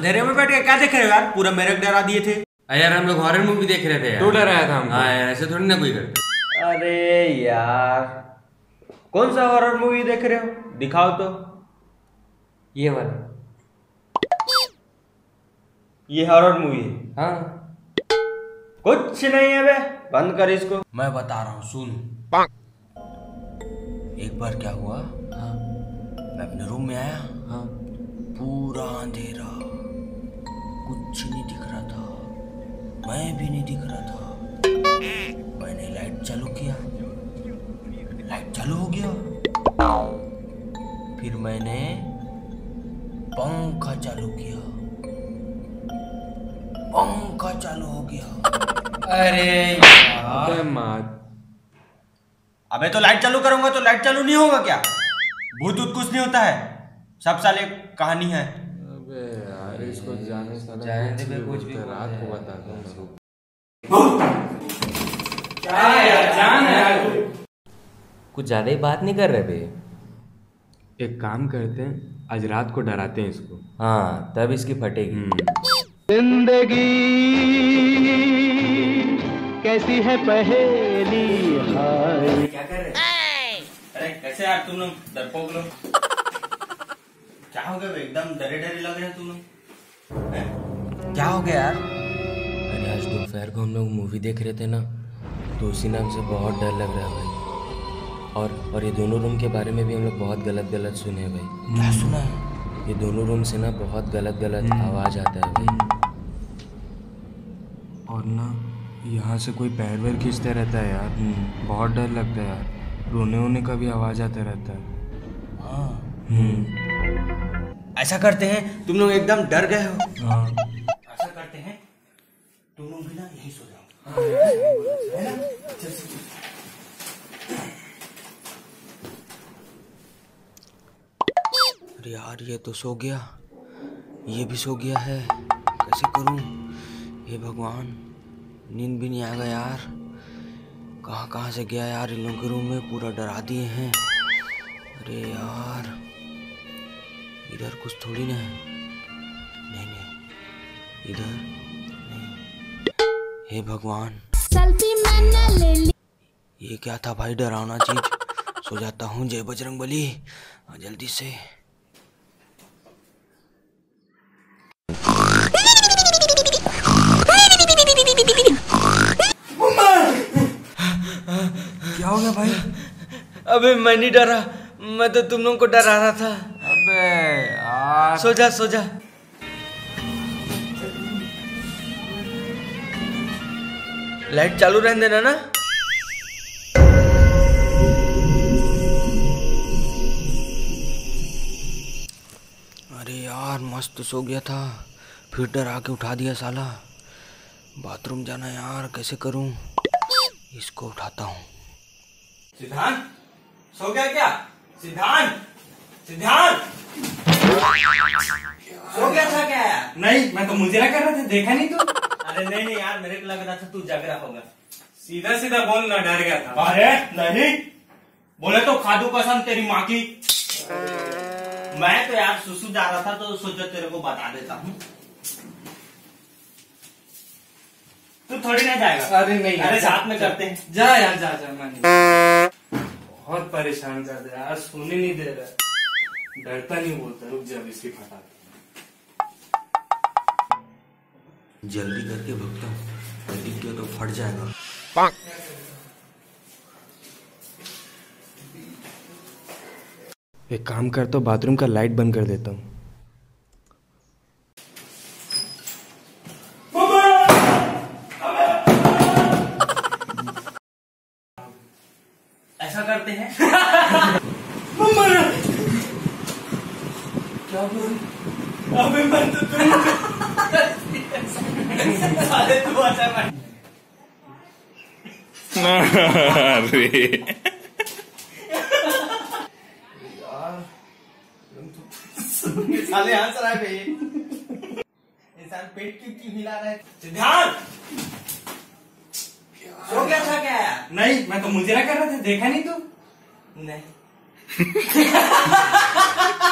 अंधेरे में बैठ के क्या देख रहे हो यार, पूरा मेरे डरा दिए थे। यार हम लोग हॉरर मूवी देख रहे थे, तो डराया था हमको। यार ऐसे थोड़ी ना कोई करता। अरे यार कौन सा हॉरर मूवी देख रहे हो, दिखाओ तो। ये वाला, ये हॉरर मूवी है। हाँ कुछ नहीं है बे, बंद कर इसको। मैं बता रहा हूँ सुन। एक बार क्या हुआ, हाँ मैं अपने रूम में आया, हाँ पूरा अंधेरा, कुछ नहीं दिख रहा था, मैं भी नहीं दिख रहा था। मैंने लाइट चालू किया, लाइट चालू हो गया, फिर मैंने पंखा चालू किया, पंखा चालू हो गया। अरे यार अबे तो लाइट चालू करूंगा तो लाइट चालू नहीं होगा क्या? भूत कुछ नहीं होता है, सब साले कहानी है। अबे यार इसको जाने दे, कुछ भी रात को बताता हूं। क्या यार जान है, कुछ ज्यादा ही बात नहीं कर रहे बे। एक काम करते हैं, आज रात को डराते हैं इसको। हाँ तब इसकी फटेगी। जिंदगी कैसी है पहेली, हाय क्या कर रहे हैं? अरे कैसे यार तुम लोग डरपोक लोग, क्या हो गया एकदम डरे डरे लग रहे हैं तुम लोग, क्या हो गया यार? अरे आज दोपहर को हम लोग मूवी देख रहे थे ना, तो उसी नाम से बहुत डर लग रहा है भाई। और ये दोनों रूम के बारे में भी हम लोग बहुत गलत गलत सुने भाई। क्या सुना है? ये दोनों रूम से ना बहुत गलत गलत आवाज़ आता है भाई, और ना यहाँ से कोई पैर वैर खींचते रहता है यार, बहुत डर लगता है यार। रोने वोने का भी आवाज़ आता रहता है। हाँ ऐसा करते हैं, तुम लोग एकदम डर गए हो। ऐसा करते हैं तुम लोग भी ना यहीं सो जाओ, है ना? चल चल। अरे यार ये तो सो गया, ये भी सो गया है, कैसे करूं? हे भगवान नींद भी नहीं आएगा यार। कहाँ से गया यार, इन लोगों के रूम में पूरा डरा दिए हैं। अरे यार इधर कुछ थोड़ी ना है, नहीं इधर नहीं। हे भगवान ये क्या था भाई, डरावना चीज। सो जाता हूँ, जय बजरंगबली जल्दी से। क्या हो गया भाई? अबे मैं नहीं डरा, मैं तो तुम लोगों को डरा रहा था। अबे यार सो जा लाइट चालू रहने देना ना। अरे यार मस्त सो गया था, फिर डरा के उठा दिया साला। बाथरूम जाना यार, कैसे करूं? इसको उठाता हूँ। सिद्धांत सो गया क्या? सिद्धांत सो गया था क्या? नहीं मैं तो मुझे ना कर रहा था, देखा नहीं तू? अरे नहीं नहीं यार मेरे को लग रहा था तू जग रहा होगा। सीधा सीधा बोल ना, डर गया था। अरे नहीं बोले तो खादू कसम तेरी माँ की। मैं तो यार सुसु जा रहा था, तो सोचो तेरे को बता देता हूँ, तू थोड़ी ना जाएगा। अरे नहीं अरे साथ में करते हैं। जा यार जा जा, बहुत परेशान कर दे यार, सुनने नहीं दे रहा, डरता नहीं बोलता। रुक जा इसकी फटा, जल्दी करके भगता हूँ तो फट जाएगा। एक काम करता हूँ, बाथरूम का लाइट बंद कर देता हूँ। ऐसा करते हैं अबे मैं तो साले आंसर आए भाई। इंसान पेट क्यों हिला रहा है? सिद्धांत सो गया था क्या? नहीं मैं तो मुझे ना कर रहा था, देखा नहीं तू? नहीं